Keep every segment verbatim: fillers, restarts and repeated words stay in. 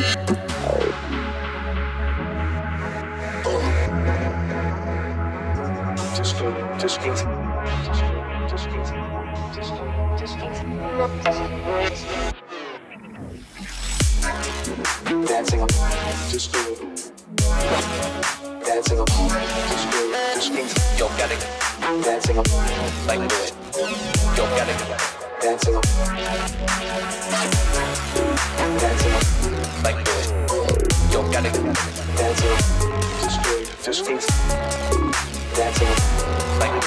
Dancing on disco, dancing on disco, disco. Yo, gotta go. Dancing on like do it. Yo, gotta go. Dancing on, dancing on like do it. Yo, gotta go. Dancing on disco, disco. Dancing on like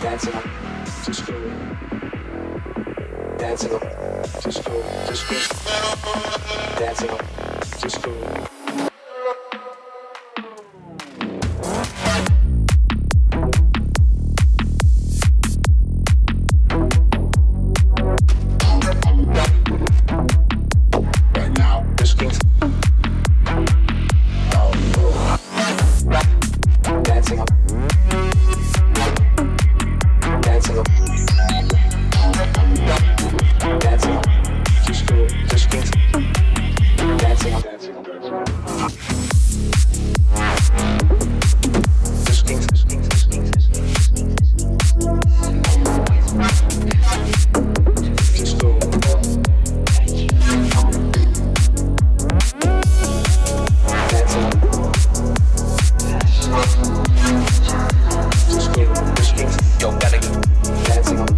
dancing on disco. Dancing on disco, disco. Dancing on disco. Right now, disco. Dancing on. Dancing on. Dancing on disco, disco. Dancing on, dancing on, dancing on. Disco, disco, disco, disco. Dancing on disco, disco. Yo, gotta go. Dancing on.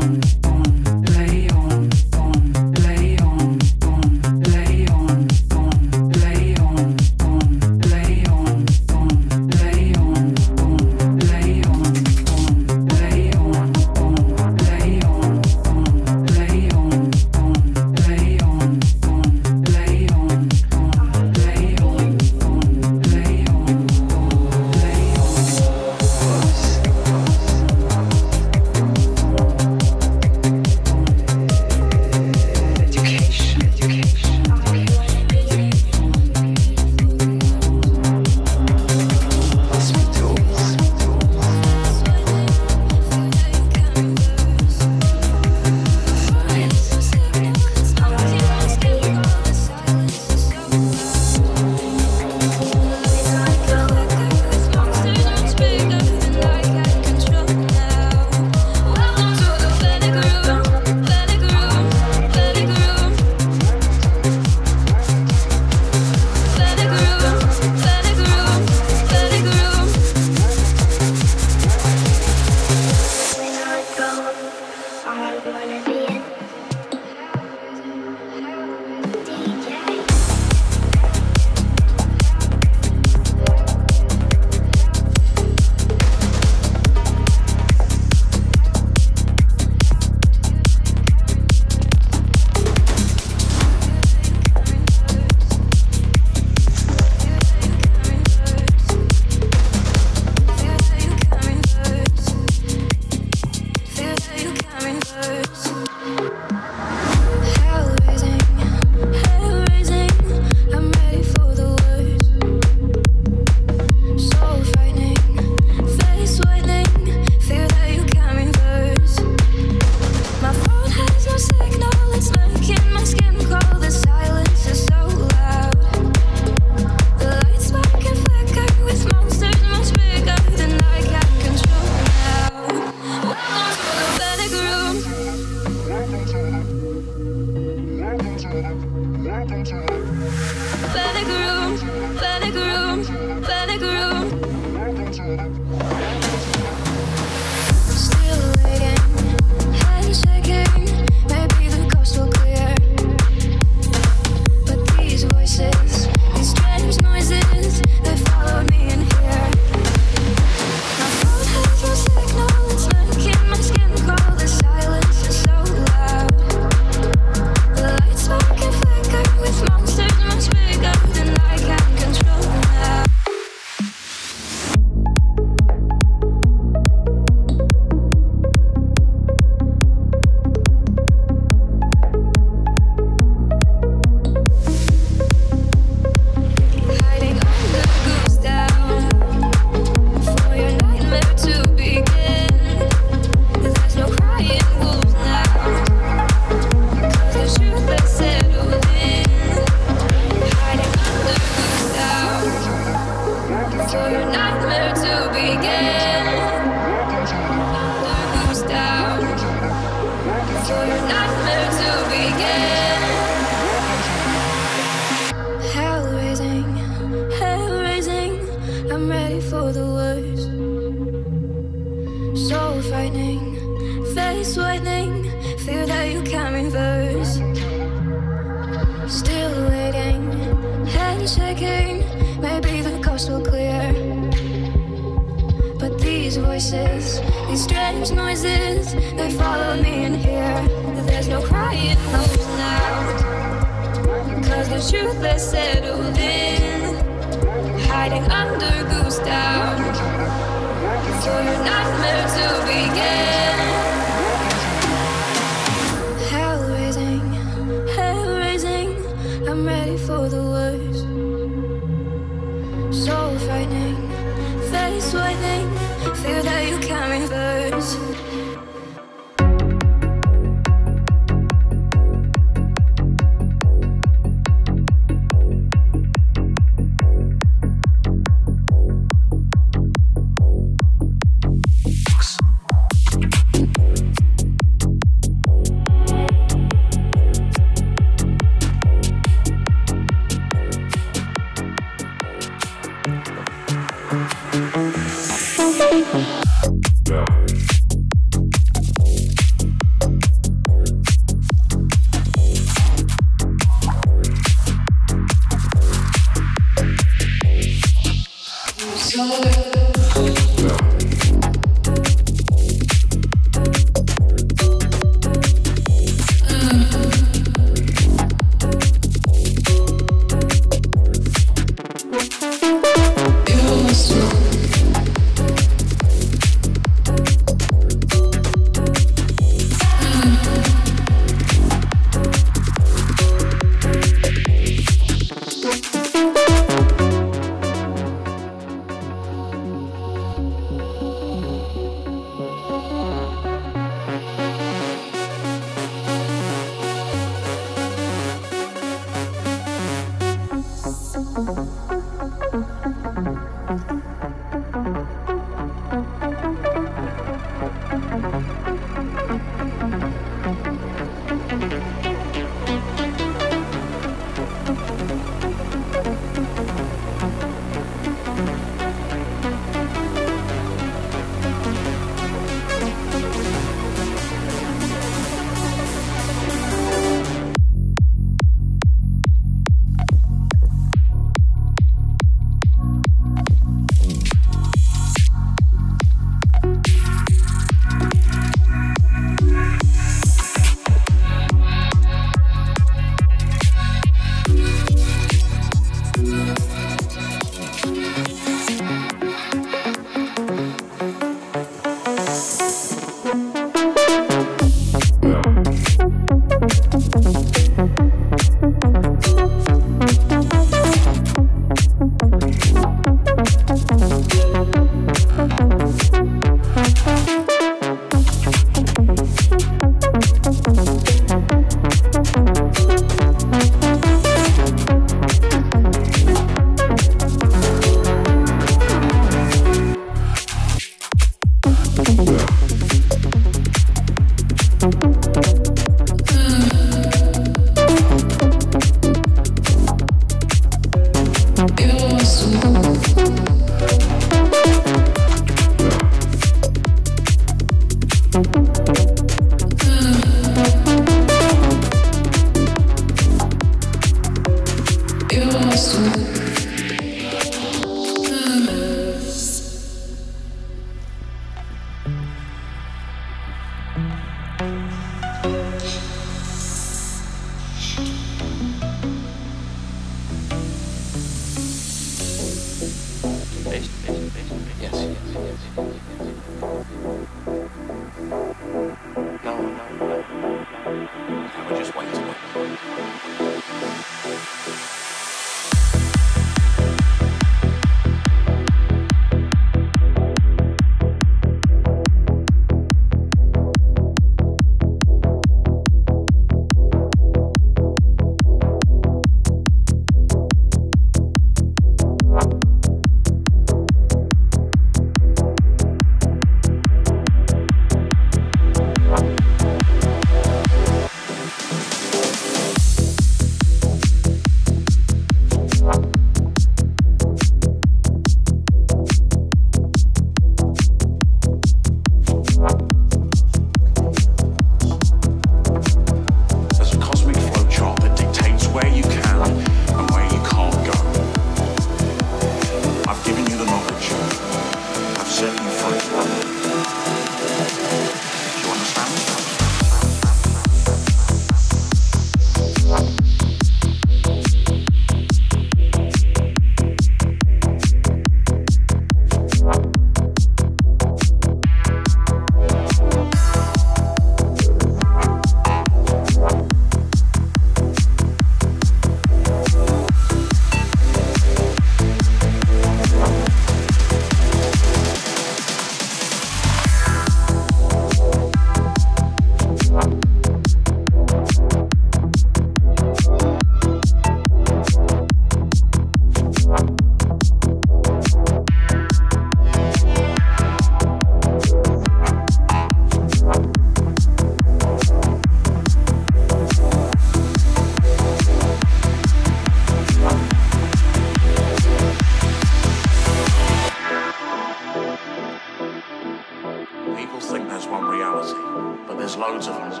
But there's loads of them. So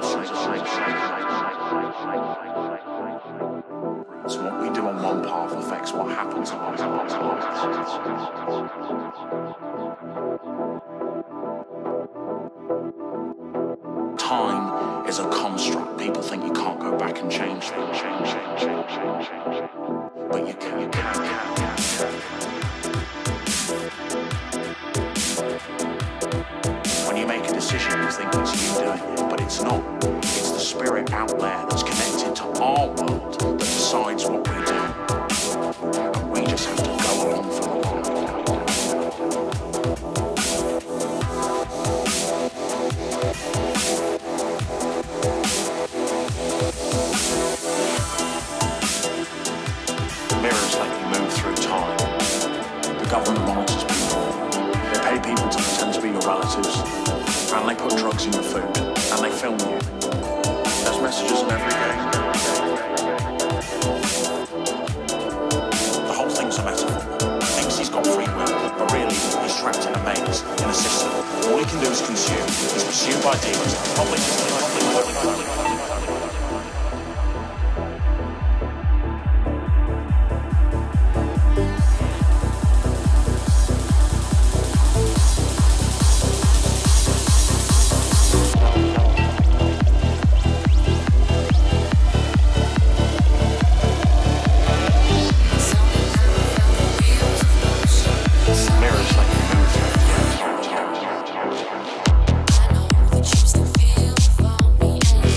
what we do on one path affects what happens on one path. Time is a construct. People think you can't go back and change things. Change, change, change, change, change. But you can, you can, can, can, can. When you make a decision, you think it's you doing it, but it's not. It's the spirit out there that's connected to our world that decides what we do. And we just have to go along for the long run. Mirrors let you move through time. The government monitors people. They pay people to pretend to be your relatives. And they put drugs in your food. And they film you. There's messages in everything. The whole thing's a metaphor. He thinks he's got free will, but really he's trapped in a maze, in a system. All he can do is consume. He's pursued by demons. Public, public, public, public, public.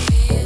Feel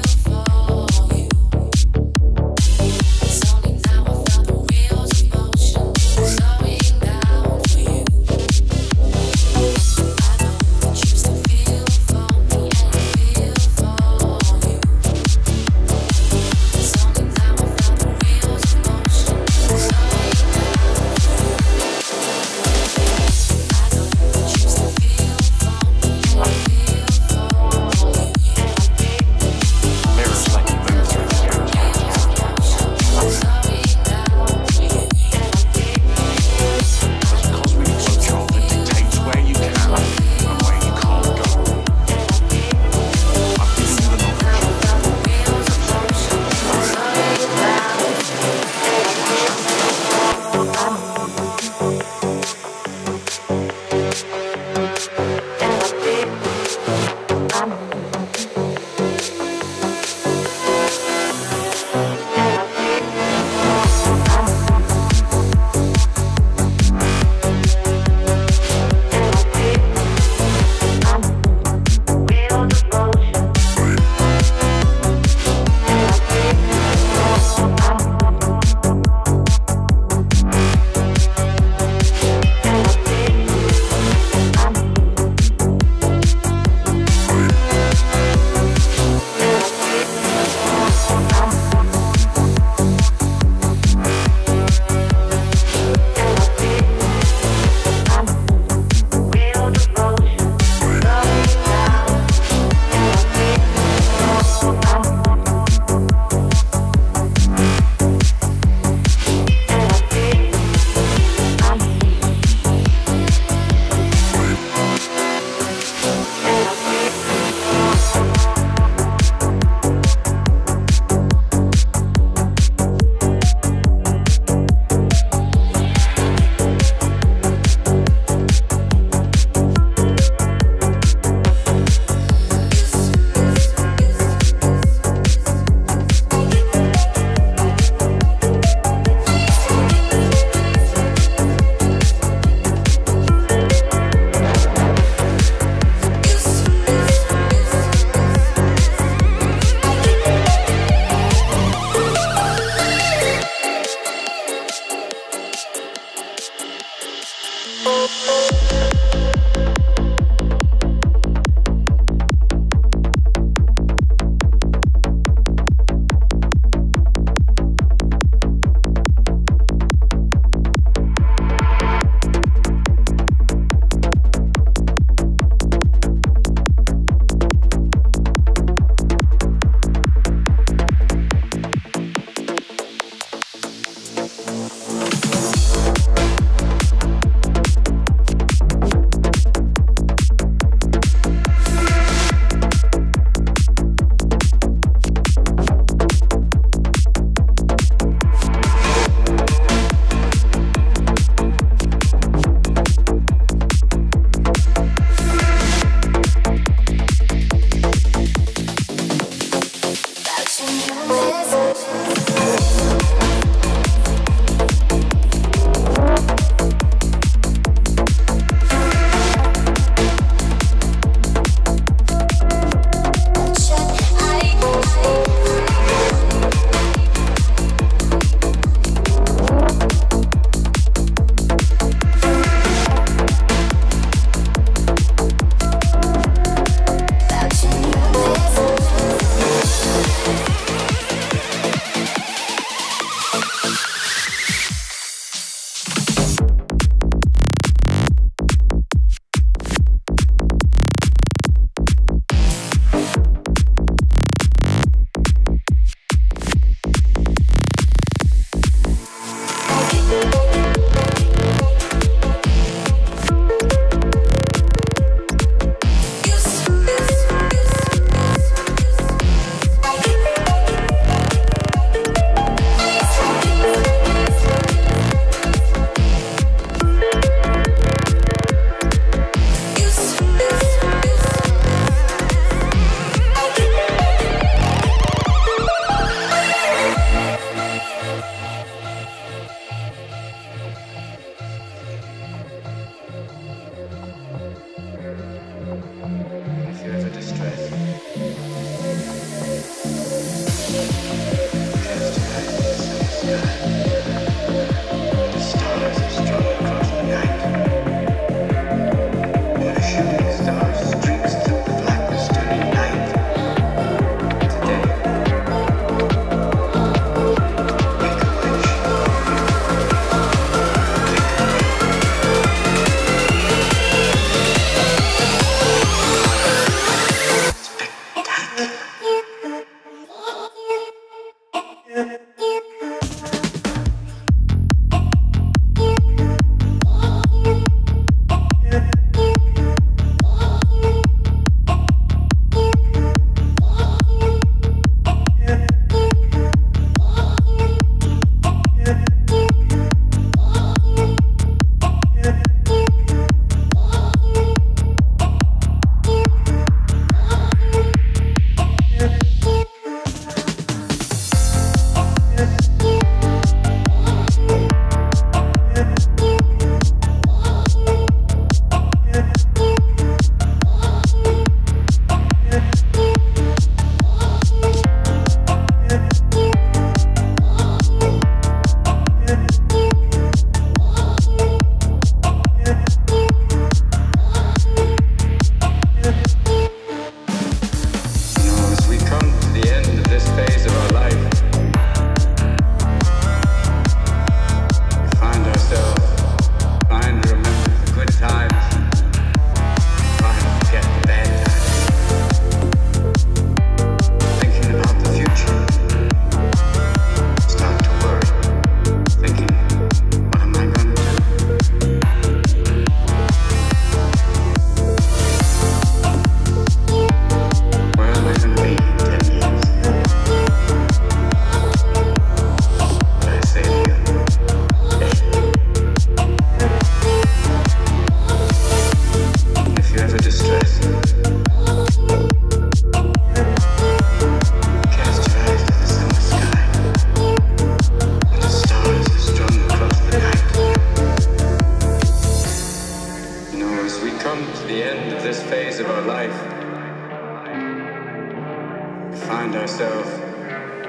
find ourselves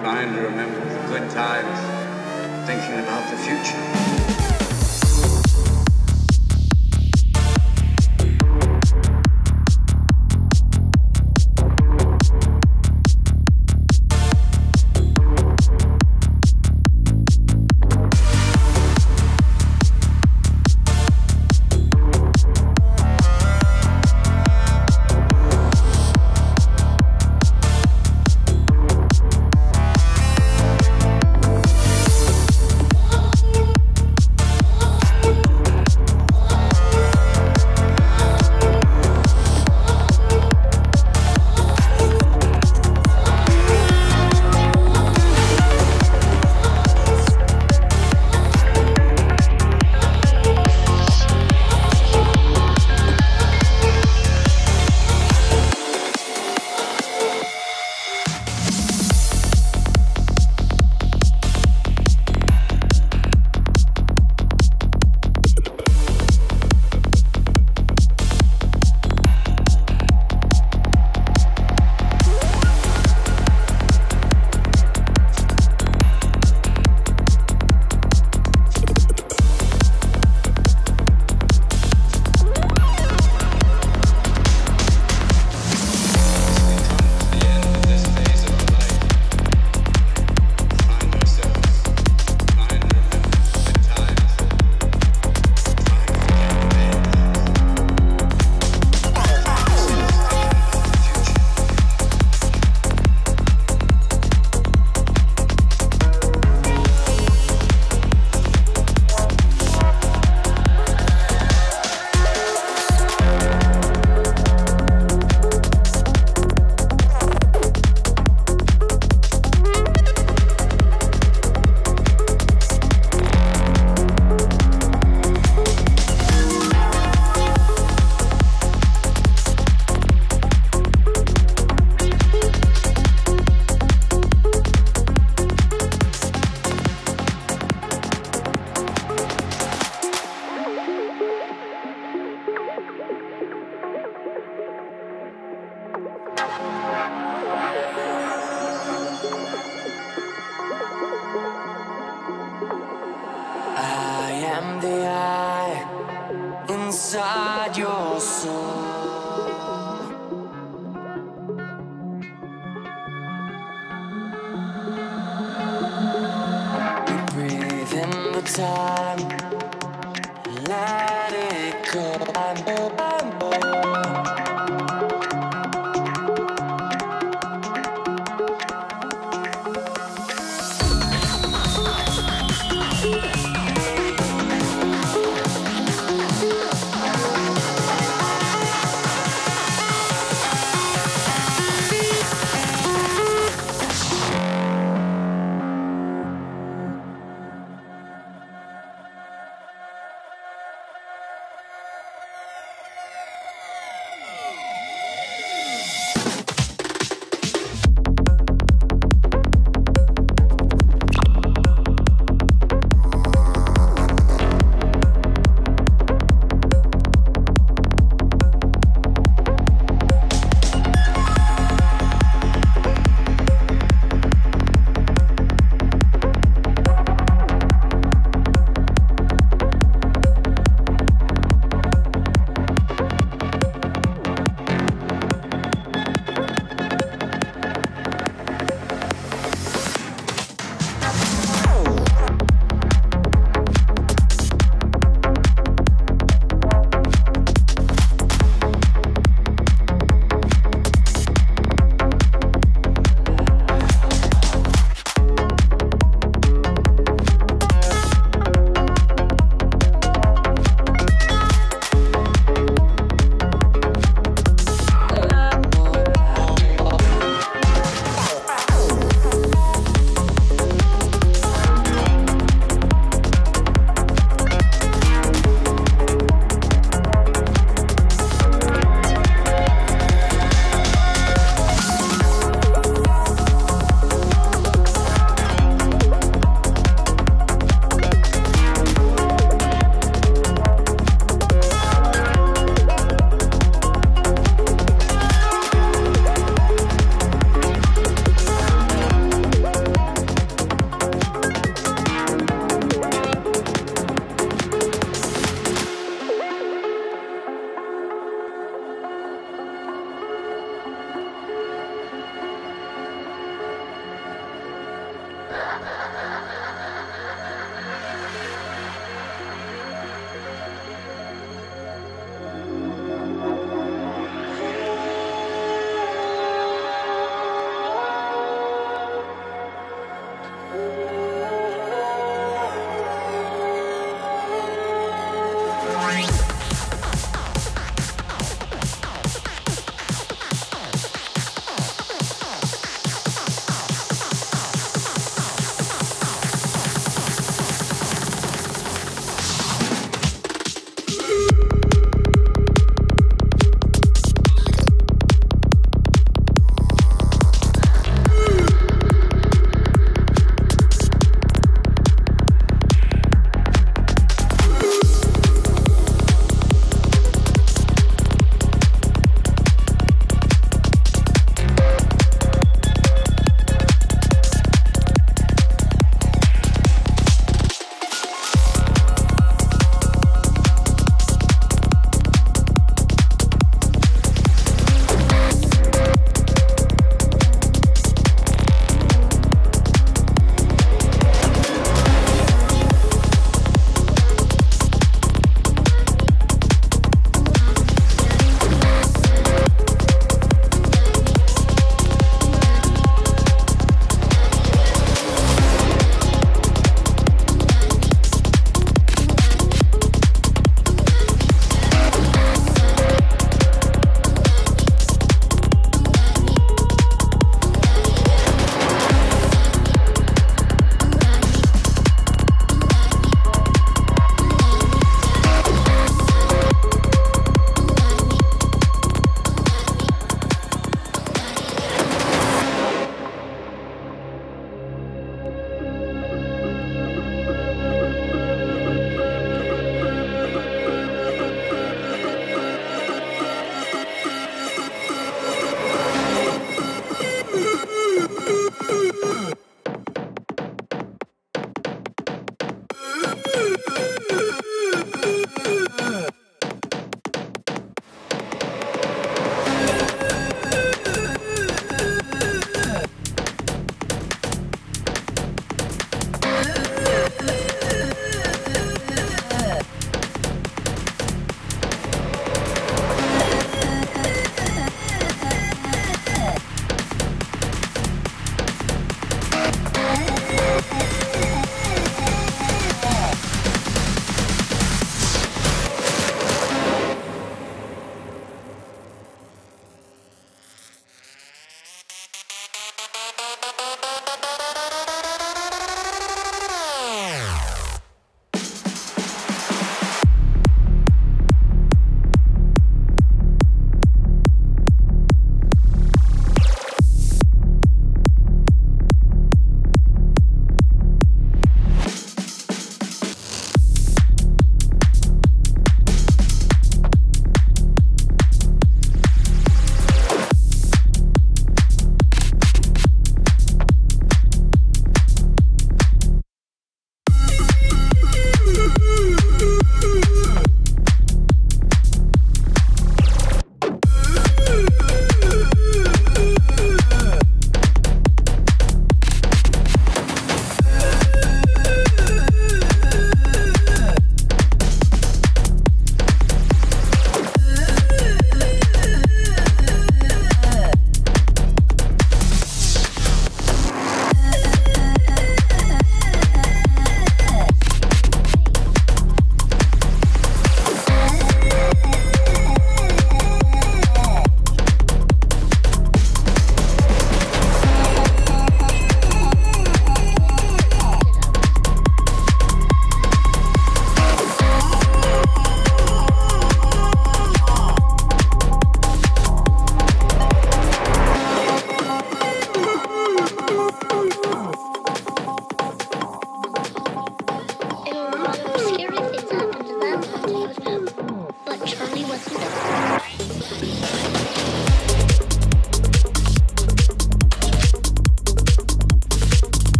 trying to remember the good times, thinking about the future. Inside your soul, we breathe in the time, let it go.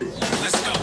Let's go.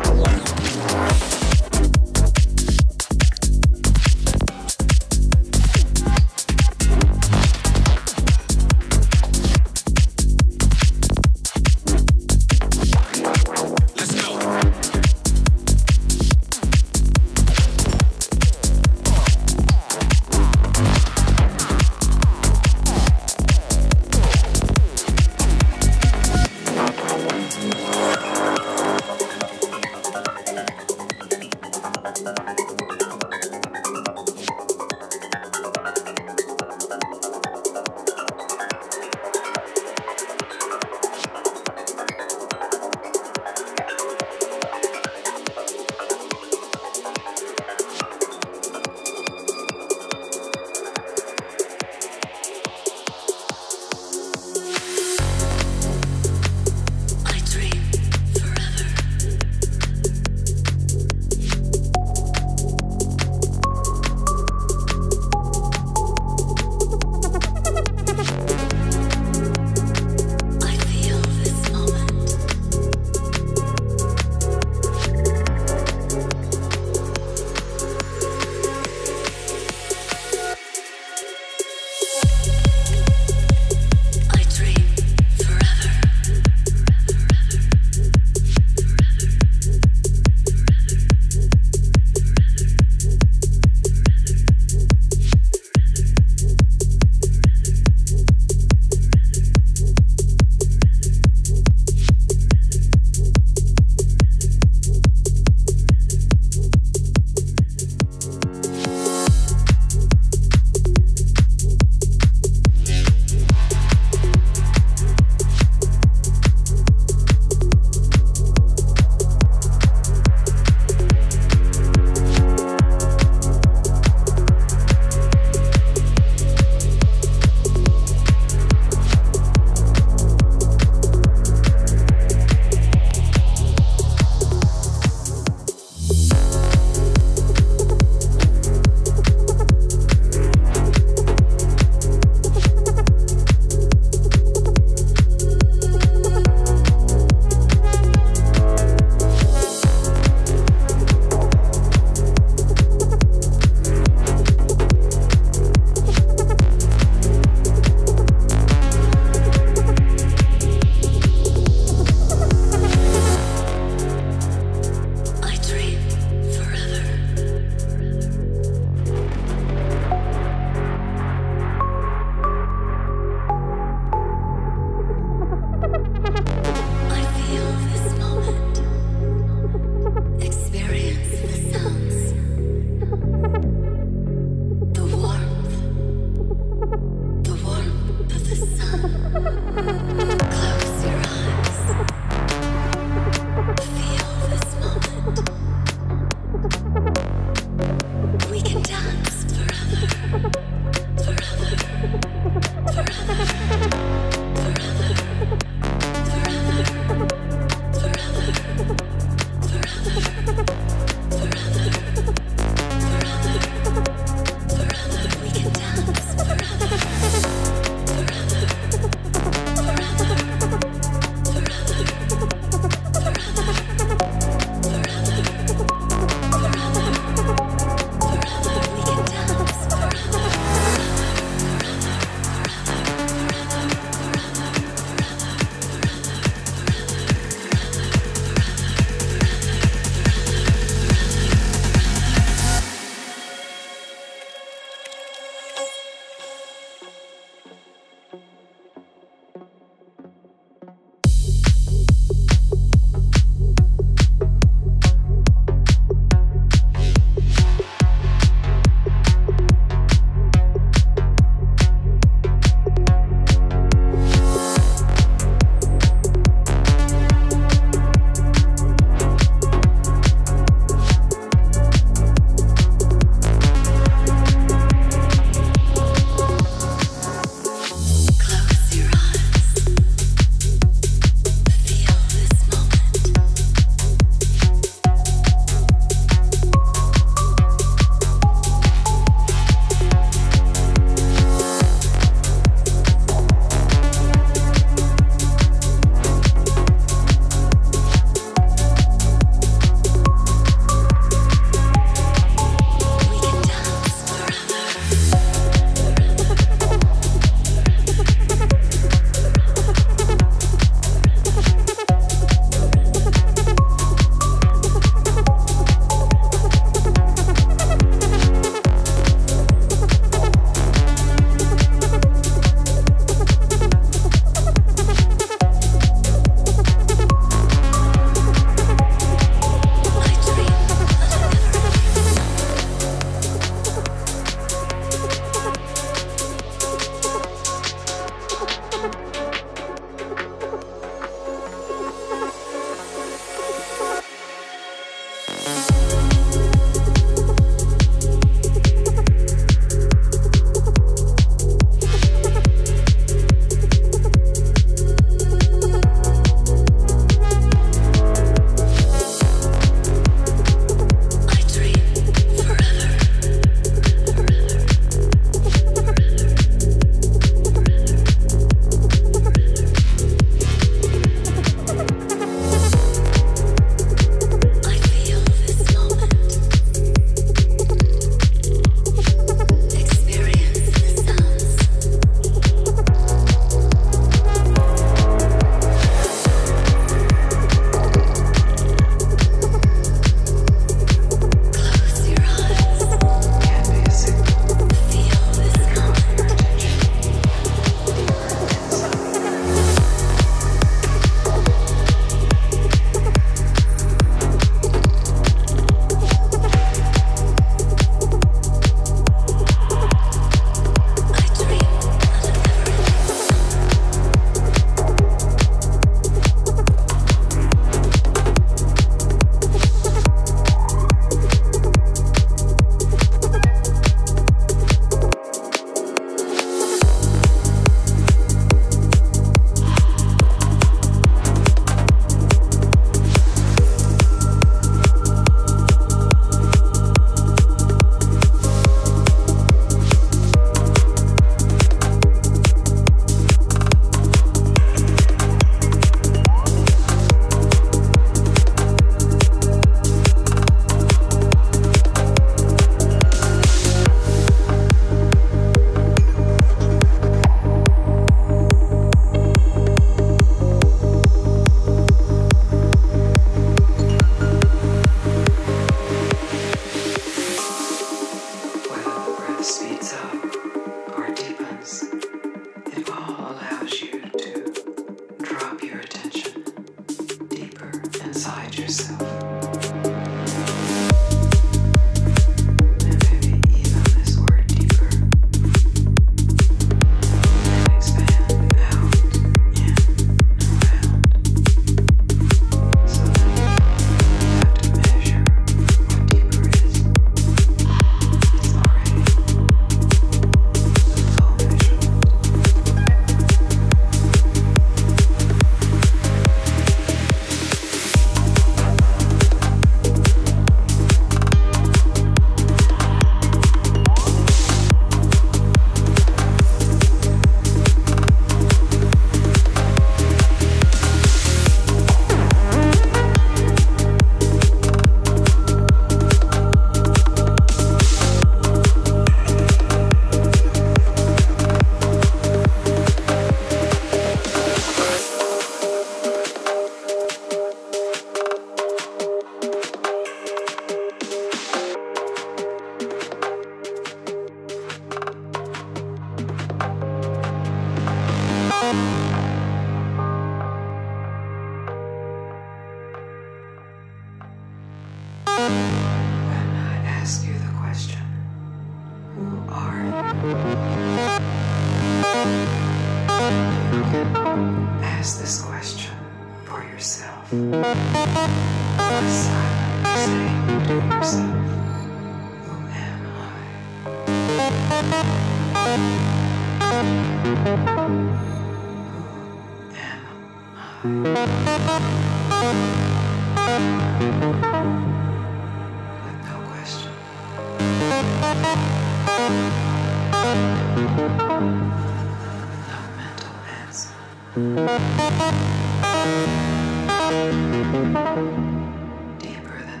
Deeper than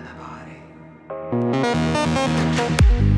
the body.